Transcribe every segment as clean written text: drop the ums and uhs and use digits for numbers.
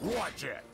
Watch it!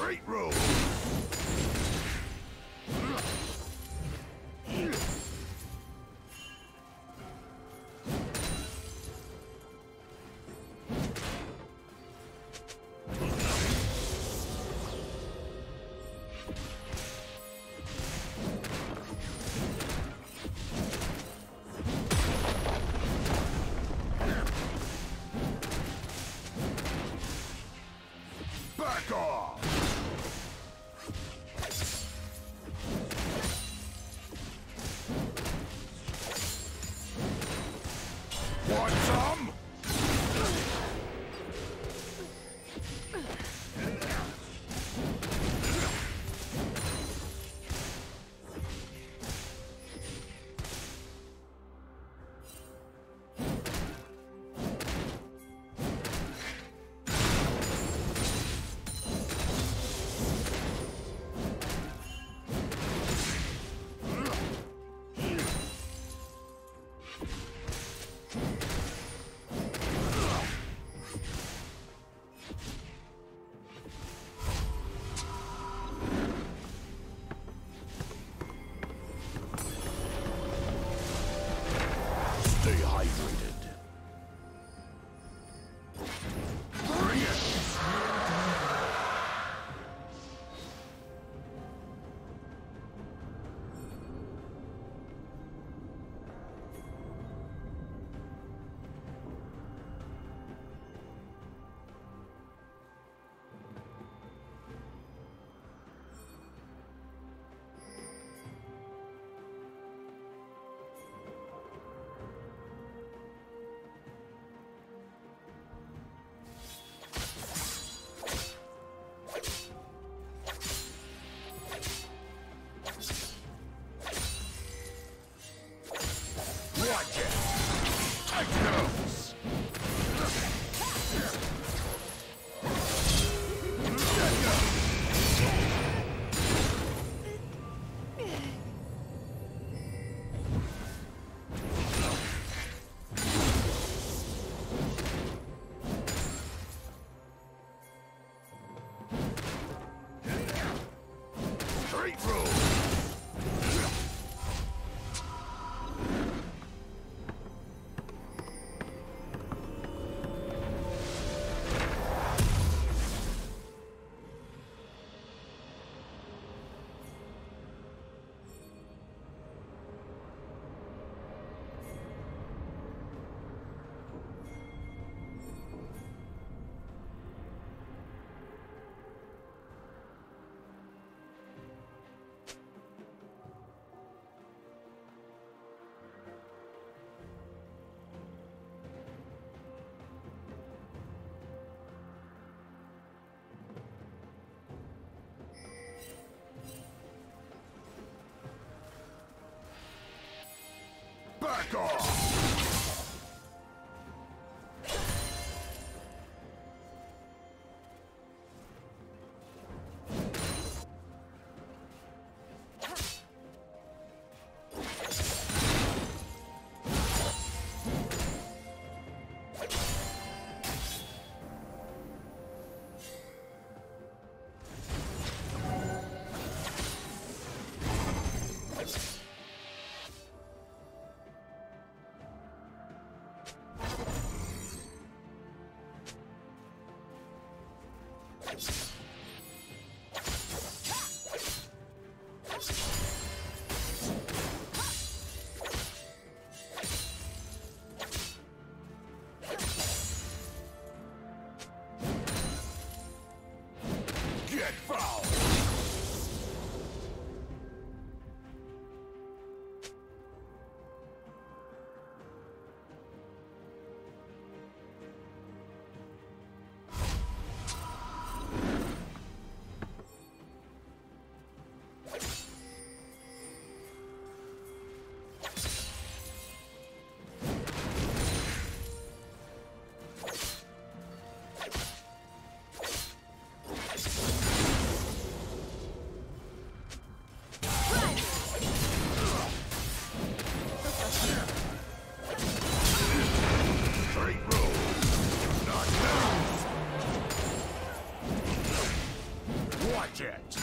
Straight road. Back off! project.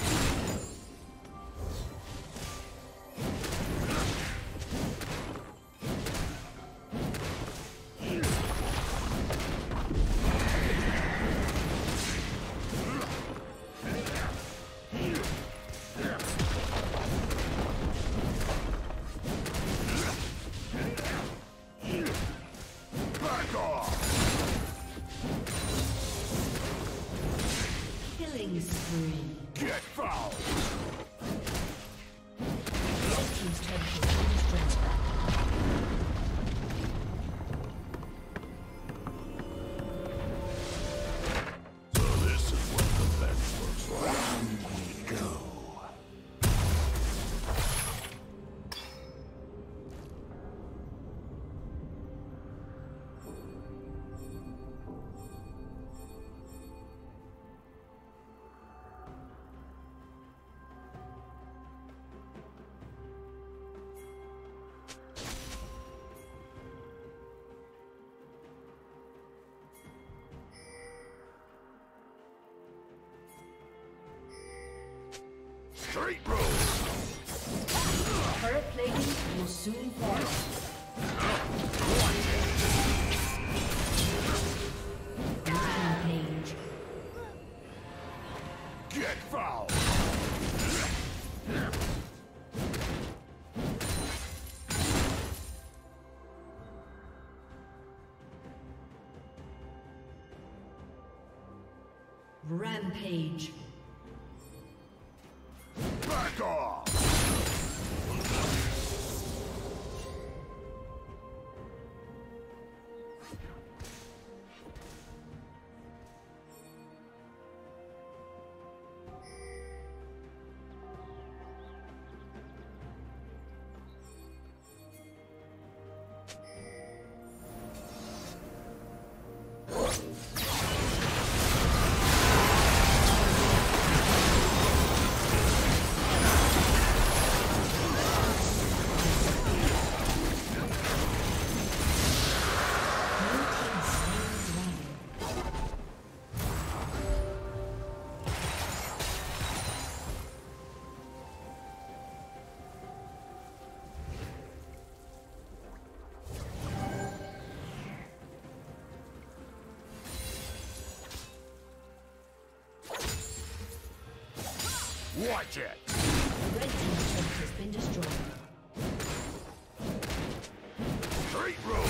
Straight road. Turret plating will soon fall. Rampage. Get fouled. Rampage. Watch it! The red team's turret has been destroyed. Straight road!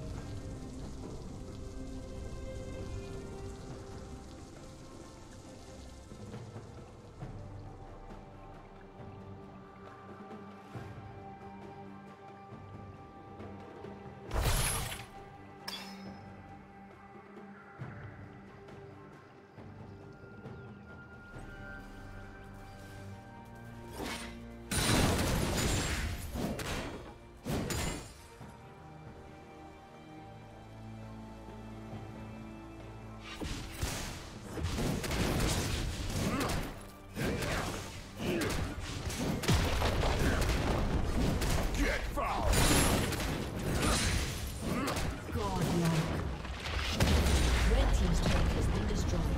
Godlike. Red team's tank has been destroyed.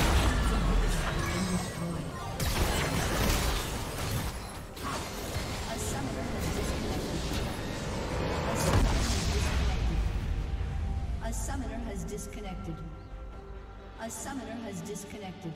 A summoner has disconnected.